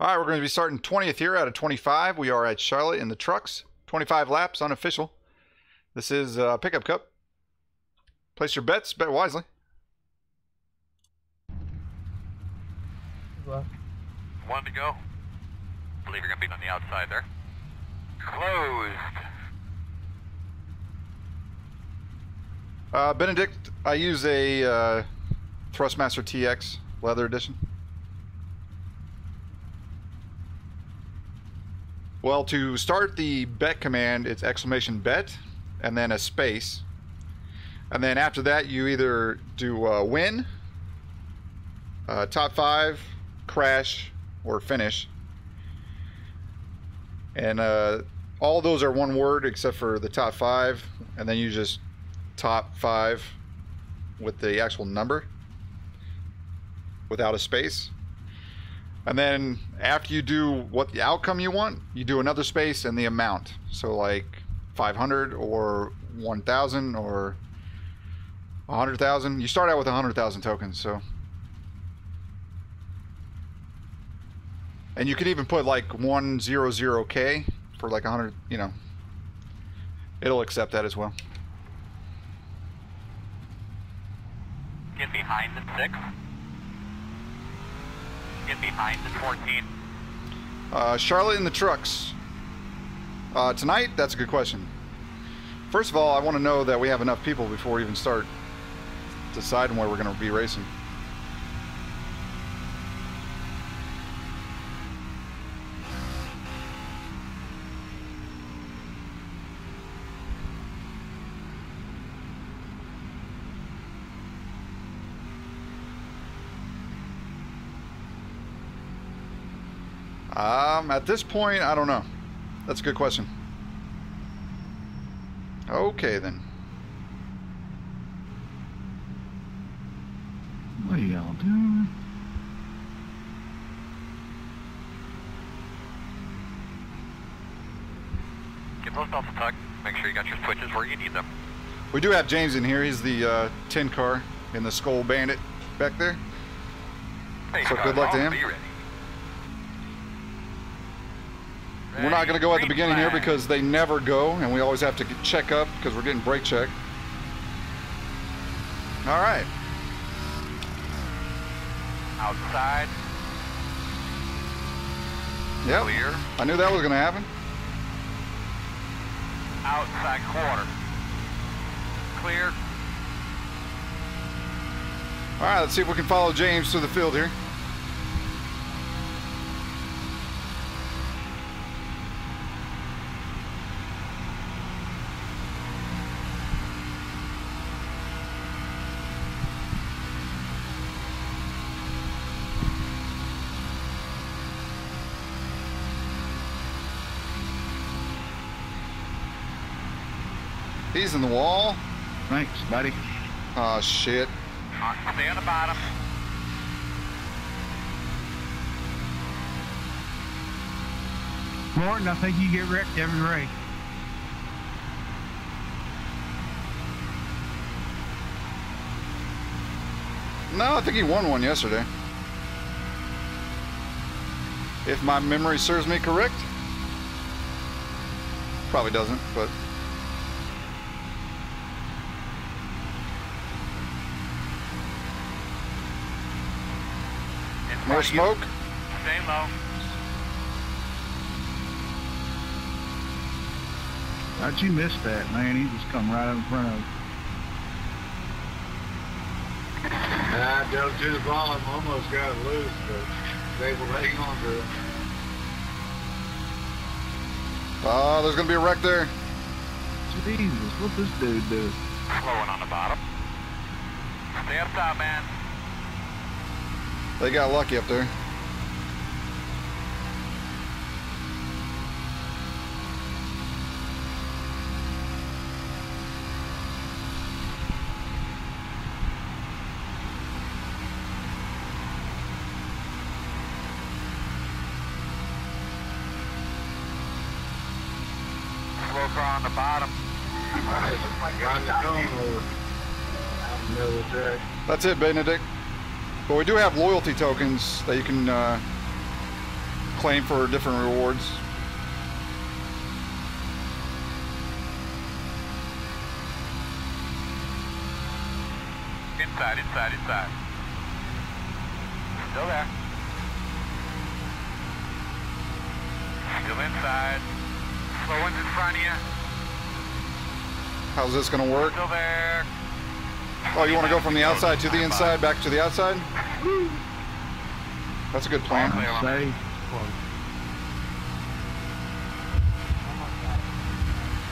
All right, we're going to be starting 20th here out of 25. We are at Charlotte in the trucks. 25 laps, unofficial. This is Pickup Cup. Place your bets, bet wisely. One to go. I believe you're going to be on the outside there. Closed. Benedict, I use a Thrustmaster TX leather edition. Well, to start the bet command, it's exclamation bet and then a space. And then after that, you either do win, top five, crash, or finish. And all those are one word except for the top five. And then you just top five with the actual number without a space. And then after you do what the outcome you want, you do another space and the amount. So like 500 or 1,000 or 100,000. You start out with 100,000 tokens, so. And you could even put like 100K for like 100, you know. It'll accept that as well. Get behind the 6. Get behind the 14. Charlotte in the trucks. Tonight? That's a good question. First of all, I want to know that we have enough people before we even start deciding where we're going to be racing. At this point, I don't know. That's a good question. Okay, then. What are y'all doing? Get most off the tuck. Make sure you got your switches where you need them. We do have James in here. He's the 10 car in the Skull Bandit back there. Hey, so good luck to him. We're not going to go at the beginning here because they never go, and we always have to check up because we're getting brake check. All right. Outside. Yep. Clear. I knew that was going to happen. Outside corner. Clear. All right, let's see if we can follow James to the field here. He's in the wall. Thanks, buddy. Oh, shit. Stay on the bottom. Morton, I think you get wrecked every race. No, I think he won one yesterday. If my memory serves me correct. Probably doesn't, but... More smoke. Stay low. How'd you miss that, man? He just come right in front of you. I dove to the ball and almost got it loose, but they were hanging on to it. Oh, there's going to be a wreck there. Jesus, what's this dude do? Slowing on the bottom. Stay up top, man. They got lucky up there. Slow car on the bottom. That's it, Benedict. But we do have loyalty tokens that you can claim for different rewards. Inside, inside, inside. Still there. Still inside. Slow one's in front of you. How's this going to work? Still there. Oh, you want to go from the outside to the inside, back to the outside? That's a good plan.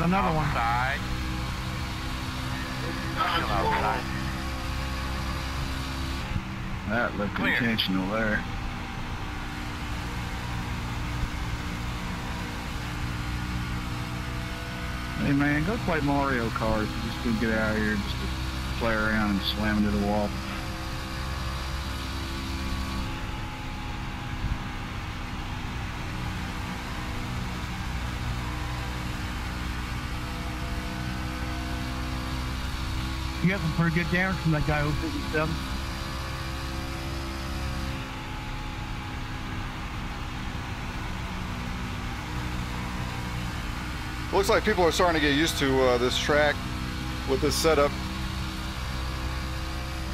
Another one. Outside. Still outside. That looked clear. Intentional there. Hey man, go play Mario Kart. Just gonna get out of here, just to play around and slam into the wall. You got some pretty good damage from that guy over 57. Looks like people are starting to get used to this track with this setup.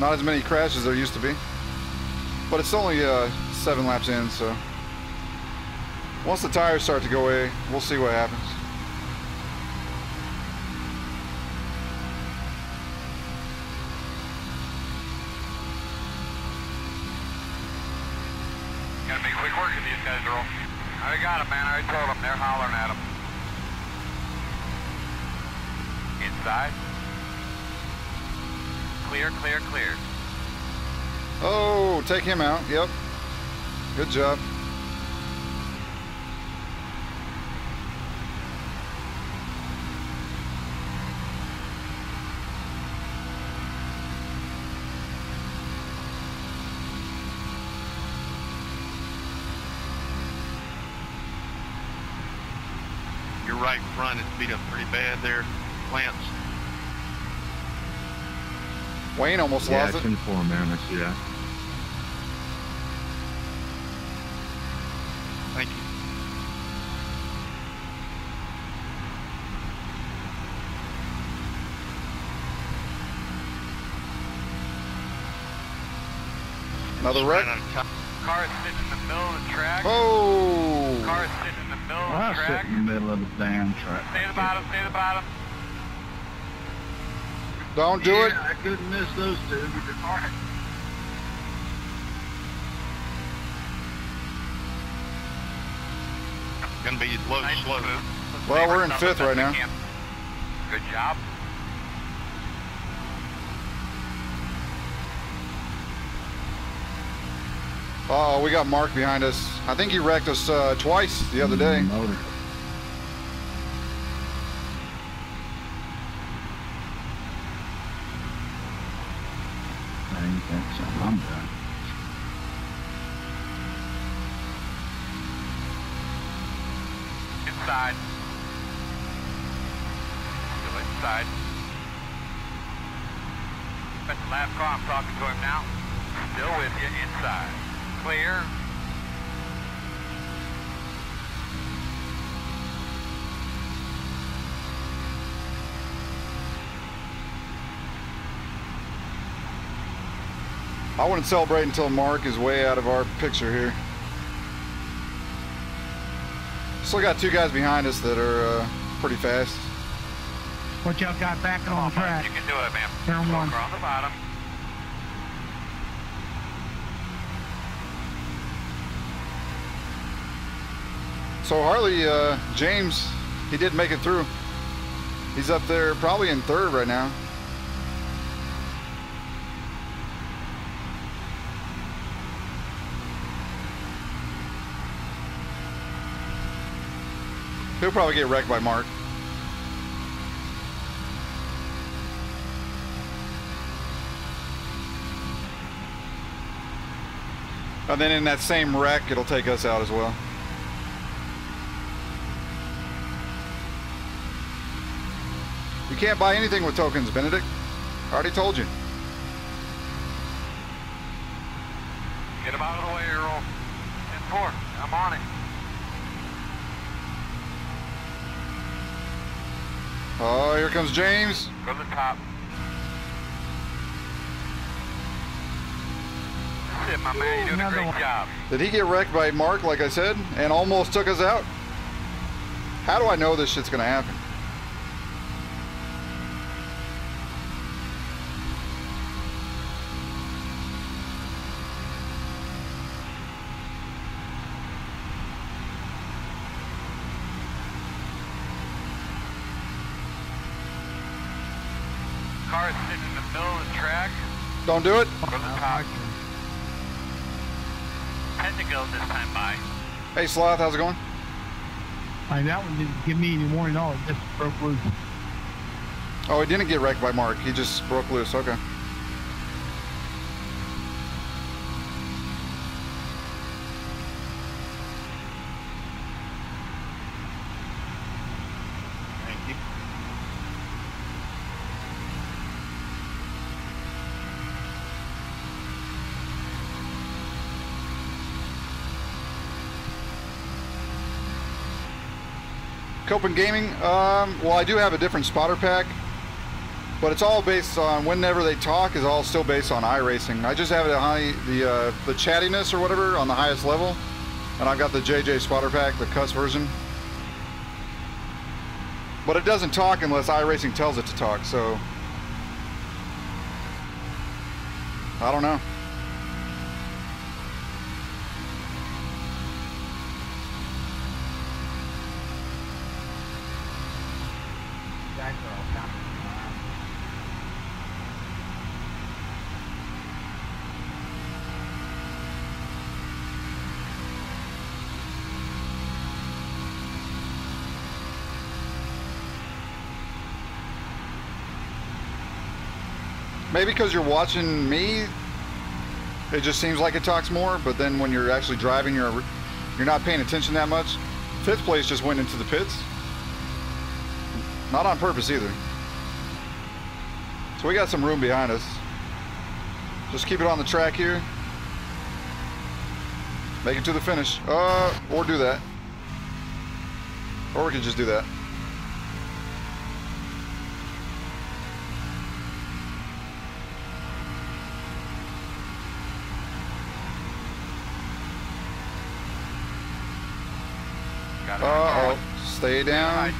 Not as many crashes there used to be, but it's only 7 laps in, so once the tires start to go away, we'll see what happens. I got him, man. I told him. They're hollering at him. Inside. Clear, clear, clear. Oh, take him out. Yep. Good job. Right front is beat up pretty bad there. Clamps. Wayne almost lost it. Yeah, 24, man. I see that. Thank you. Another wreck. Car is sitting in the middle of the track. Oh! Car is sitting in the middle of the track. In the middle of the damn track. Stay at the bottom, stay at the bottom. Don't do it. I couldn't miss those two. Gonna be low, slow. Well, we're in 5th right now. Good job. Oh, we got Mark behind us. I think he wrecked us twice the other day. Motor. I think that's all I'm done. Inside. Still inside. That's the last car. I'm talking to him now. Still with you inside. Clear. I wouldn't celebrate until Mark is way out of our picture here. Still got two guys behind us that are pretty fast. What y'all got back on track? You can do it, man. Turn one. We're on the bottom. So Harley, James, he did make it through. He's up there probably in 3rd right now. He'll probably get wrecked by Mark. And then in that same wreck, it'll take us out as well. You can't buy anything with tokens, Benedict. I already told you. Get him out of the way, Earl. 10-4, I'm on it. Oh, here comes James. Go to the top. That's it, my man. You're doing a great job. Did he get wrecked by Mark, like I said, and almost took us out? How do I know this shit's gonna happen? Car is sitting in the middle of the track. Don't do it. Go to the top. Pentacle this time by. Hey Sloth, how's it going? That one didn't give me any warning at all. It just broke loose. Oh, he didn't get wrecked by Mark. He just broke loose. Okay. Copen Gaming, well, I do have a different spotter pack, but it's all based on whenever they talk is all still based on iRacing. I just have it high, the chattiness or whatever on the highest level, and I've got the JJ spotter pack, the cuss version. But it doesn't talk unless iRacing tells it to talk, so I don't know. Maybe because you're watching me, it just seems like it talks more, but then when you're actually driving, you're not paying attention that much. Fifth place just went into the pits. Not on purpose either. So we got some room behind us. Just keep it on the track here. Make it to the finish. Or do that. Or we could just do that. Uh-oh. Stay down.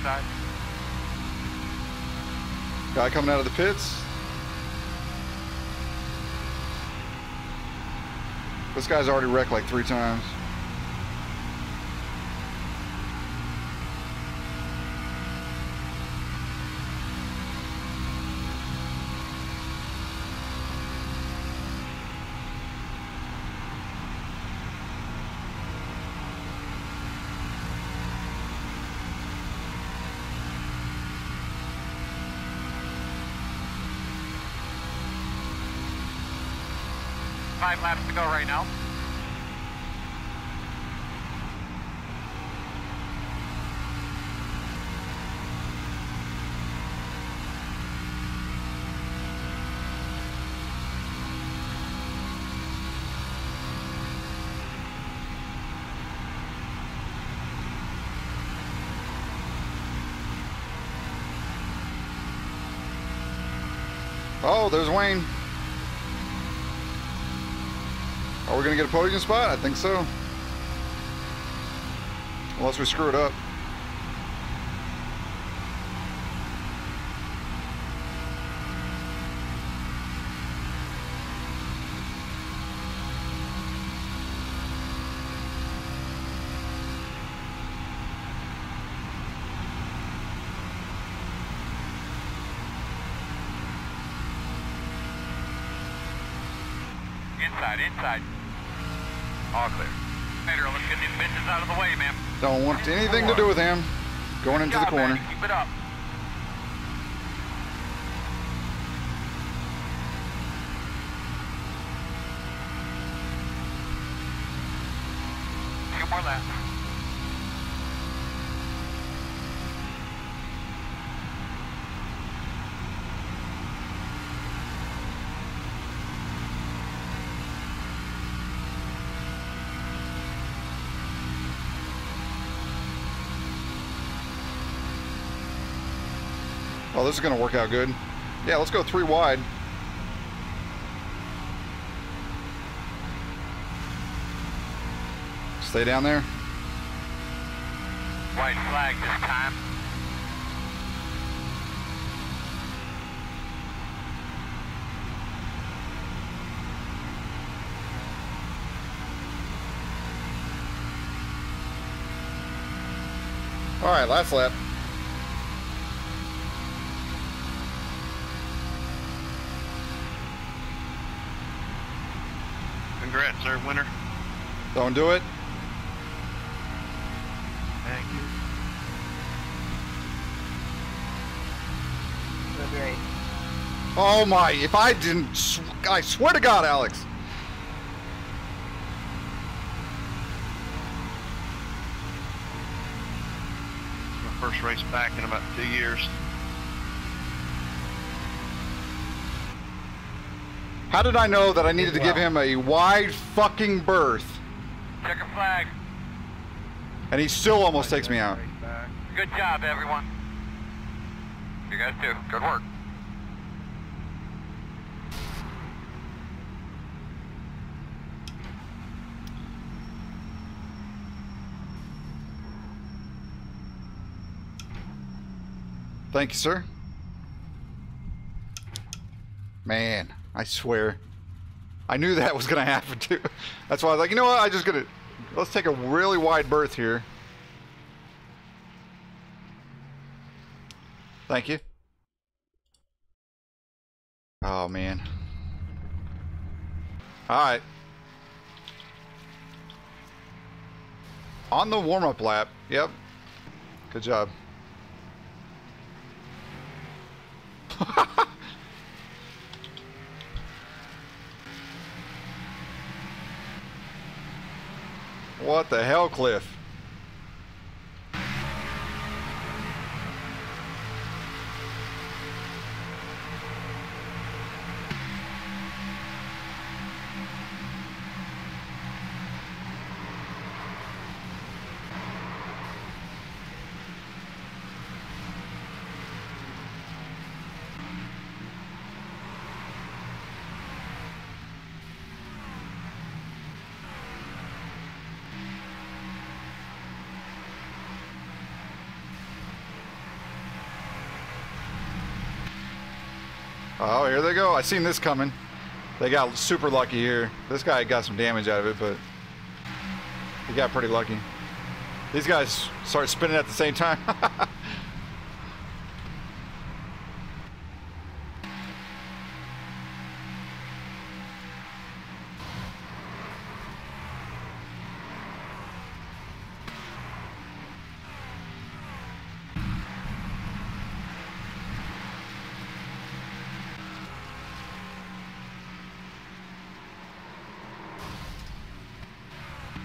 Guy coming out of the pits. This guy's already wrecked like 3 times. Laps to go right now. Oh, there's Wayne. Are we going to get a podium spot? I think so. Unless we screw it up. Inside, inside. All clear. Later, let's get these bitches out of the way, man. Don't want anything to do with him. Going into the corner. Man. Keep it up. Two more laps. Oh, this is going to work out good. Yeah, let's go three wide. Stay down there. White flag this time. All right, last lap. Congrats, sir, winner. Don't do it. Thank you. So great. Oh my, if I didn't, I swear to God, Alex. First race back in about 2 years. How did I know that I needed to give him a wide fucking berth? Check a flag. And he still almost takes me out. Good job, everyone. You guys too. Good work. Thank you, sir. Man, I swear. I knew that was going to happen, too. That's why I was like, you know what? I just got to... Let's take a really wide berth here. Thank you. Oh, man. All right. On the warm-up lap. Yep. Good job. What the hell, Cliff? Oh, here they go. I seen this coming. They got super lucky here. This guy got some damage out of it, but he got pretty lucky. These guys start spinning at the same time.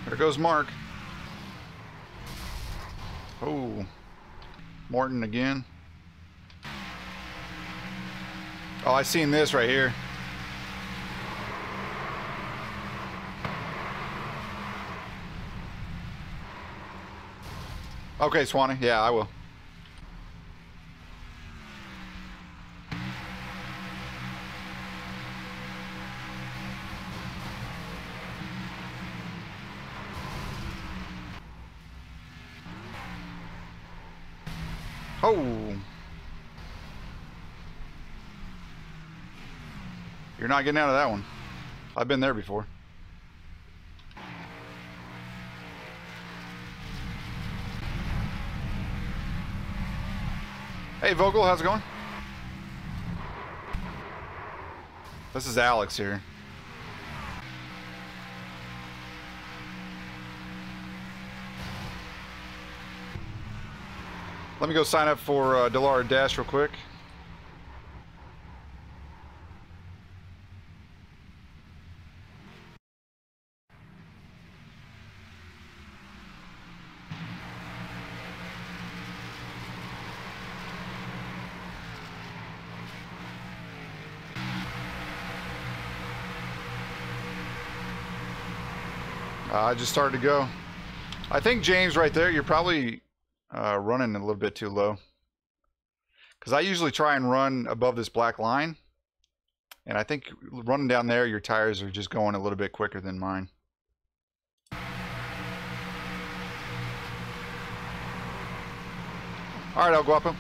There goes Mark. Oh, Morton again. Oh, I seen this right here. Okay, Swanee. Yeah, I will. Oh. You're not getting out of that one. I've been there before. Hey, Vogel, how's it going? This is Alex here. Let me go sign up for Delar Dash real quick. I just started to go. I think James right there, you're probably running a little bit too low. because I usually try and run above this black line, and I think running down there, your tires are just going a little bit quicker than mine. All right, El Guapo.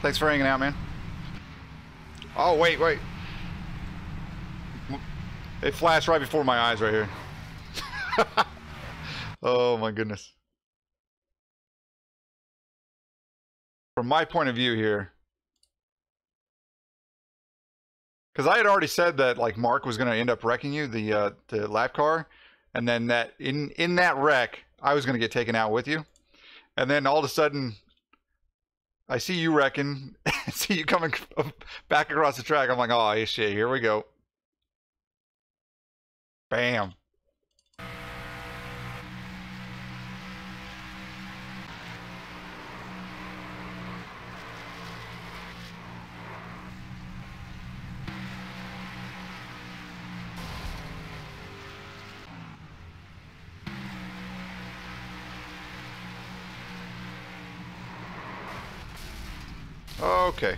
Thanks for hanging out, man. Oh, wait, wait. It flashed right before my eyes right here. Oh, my goodness. From my point of view here, because I had already said that like Mark was going to end up wrecking you, the lap car, and then that in that wreck, I was going to get taken out with you. And then all of a sudden, I see you wrecking, see you coming back across the track. I'm like, oh shit, here we go. Bam. Okay.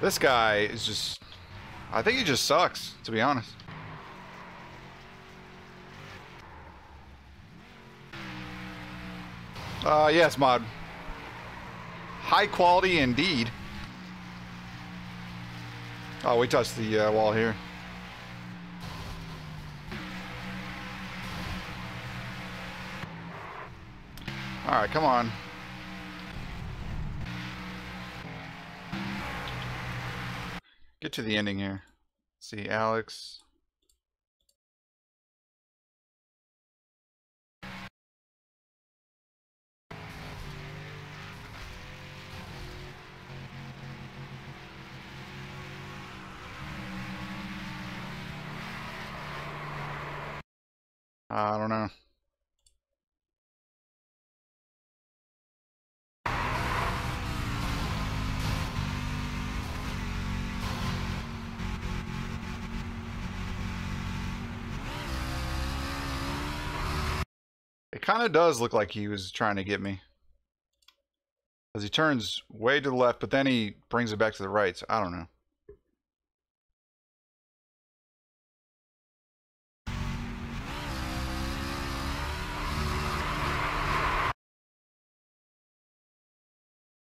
This guy is just, I think he just sucks, to be honest. Yes, mod. High quality indeed. Oh, we touched the wall here. All right, come on. Get to the ending here. Let's see, Alex. I don't know. It kind of does look like he was trying to get me, because he turns way to the left, but then he brings it back to the right, so I don't know.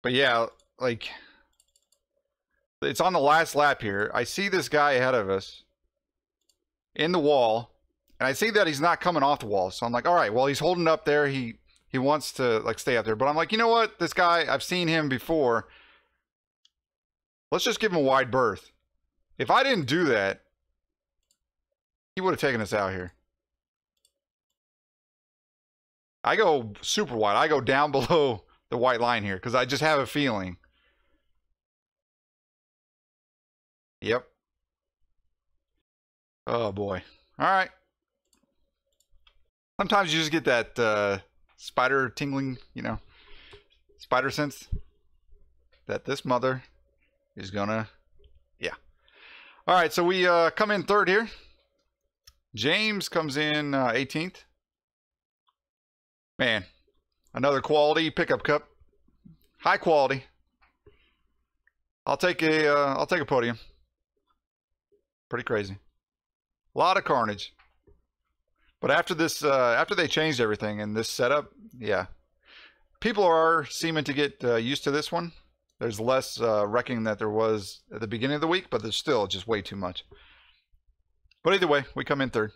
But yeah, like, it's on the last lap here. I see this guy ahead of us in the wall, and I see that he's not coming off the wall. So I'm like, all right, well, he's holding up there. He wants to, like, stay up there. But I'm like, you know what? This guy, I've seen him before. Let's just give him a wide berth. If I didn't do that, he would have taken us out here. I go super wide. I go down below the white line here, because I just have a feeling. Yep. Oh boy. All right. Sometimes you just get that spider tingling, you know, spider sense that this mother is gonna, yeah. All right, so we come in third here. James comes in 18th. Man. Another quality pickup cup, high quality. I'll take a podium. Pretty crazy, a lot of carnage. But after this, after they changed everything in this setup, yeah, people are seeming to get used to this one. There's less wrecking that there was at the beginning of the week, but there's still just way too much. But either way, we come in third.